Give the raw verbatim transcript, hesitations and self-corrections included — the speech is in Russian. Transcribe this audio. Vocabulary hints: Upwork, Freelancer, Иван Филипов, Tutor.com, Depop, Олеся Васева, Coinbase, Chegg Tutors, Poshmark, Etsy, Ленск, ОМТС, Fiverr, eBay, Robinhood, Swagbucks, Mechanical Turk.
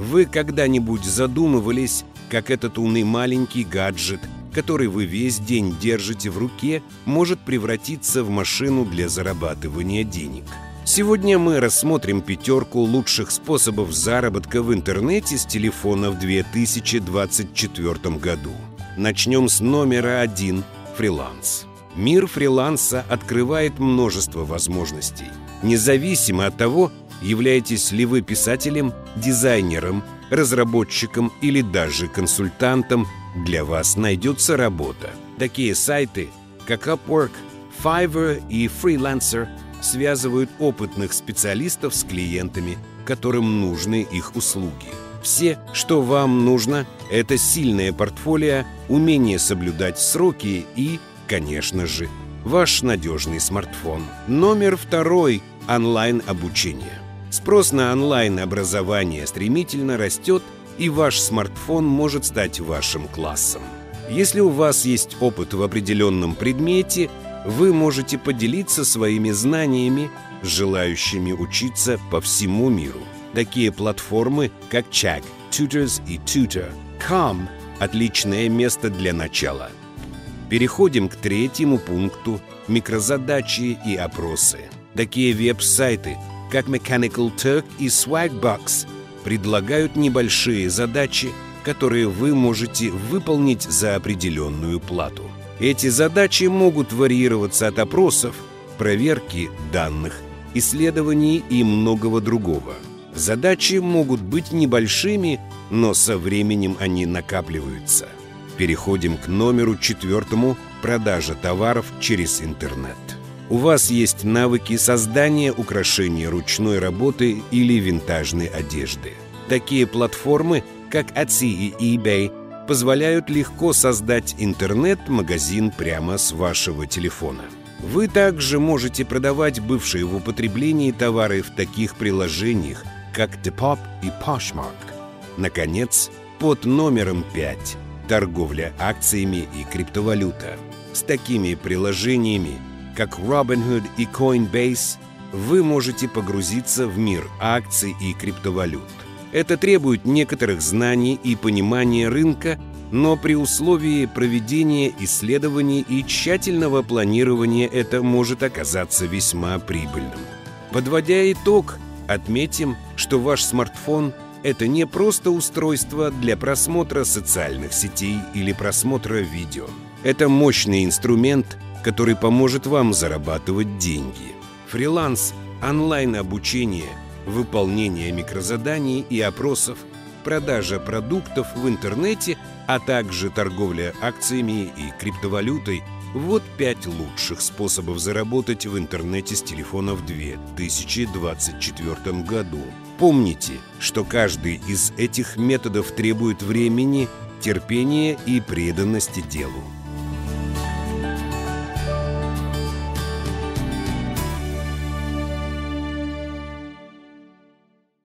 Вы когда-нибудь задумывались, как этот умный маленький гаджет, который вы весь день держите в руке, может превратиться в машину для зарабатывания денег? Сегодня мы рассмотрим пятерку лучших способов заработка в интернете с телефона в две тысячи двадцать четвёртом году. Начнем с номера один – фриланс. Мир фриланса открывает множество возможностей. Независимо от того, являетесь ли вы писателем, дизайнером, разработчиком или даже консультантом, для вас найдется работа. Такие сайты, как Upwork, Fiverr и Freelancer, связывают опытных специалистов с клиентами, которым нужны их услуги. Все, что вам нужно, это сильное портфолио, умение соблюдать сроки и, конечно же, ваш надежный смартфон. Номер второй. Онлайн-обучение. Спрос на онлайн-образование стремительно растет, и ваш смартфон может стать вашим классом. Если у вас есть опыт в определенном предмете, вы можете поделиться своими знаниями с желающими учиться по всему миру. Такие платформы, как Chegg, Tutors и Tutor точка com – отличное место для начала. Переходим к третьему пункту – микрозадачи и опросы. Такие веб-сайты, как Mechanical Turk и Swagbucks, предлагают небольшие задачи, которые вы можете выполнить за определенную плату. Эти задачи могут варьироваться от опросов, проверки данных, исследований и многого другого. Задачи могут быть небольшими, но со временем они накапливаются. Переходим к номеру четвертому – продажа товаров через интернет. У вас есть навыки создания украшений ручной работы или винтажной одежды. Такие платформы, как Etsy и eBay, позволяют легко создать интернет-магазин прямо с вашего телефона. Вы также можете продавать бывшие в употреблении товары в таких приложениях, как Depop и Poshmark. Наконец, под номером пять – торговля акциями и криптовалюта. С такими приложениями, как Robinhood и Coinbase, вы можете погрузиться в мир акций и криптовалют. Это требует некоторых знаний и понимания рынка, но при условии проведения исследований и тщательного планирования это может оказаться весьма прибыльным. Подводя итог, отметим, что ваш смартфон – это не просто устройство для просмотра социальных сетей или просмотра видео. Это мощный инструмент, который поможет вам зарабатывать деньги. Фриланс, онлайн-обучение, выполнение микрозаданий и опросов, продажа продуктов в интернете, а также торговля акциями и криптовалютой – вот пять лучших способов заработать в интернете с телефона в две тысячи двадцать четвёртом году. Помните, что каждый из этих методов требует времени, терпения и преданности делу.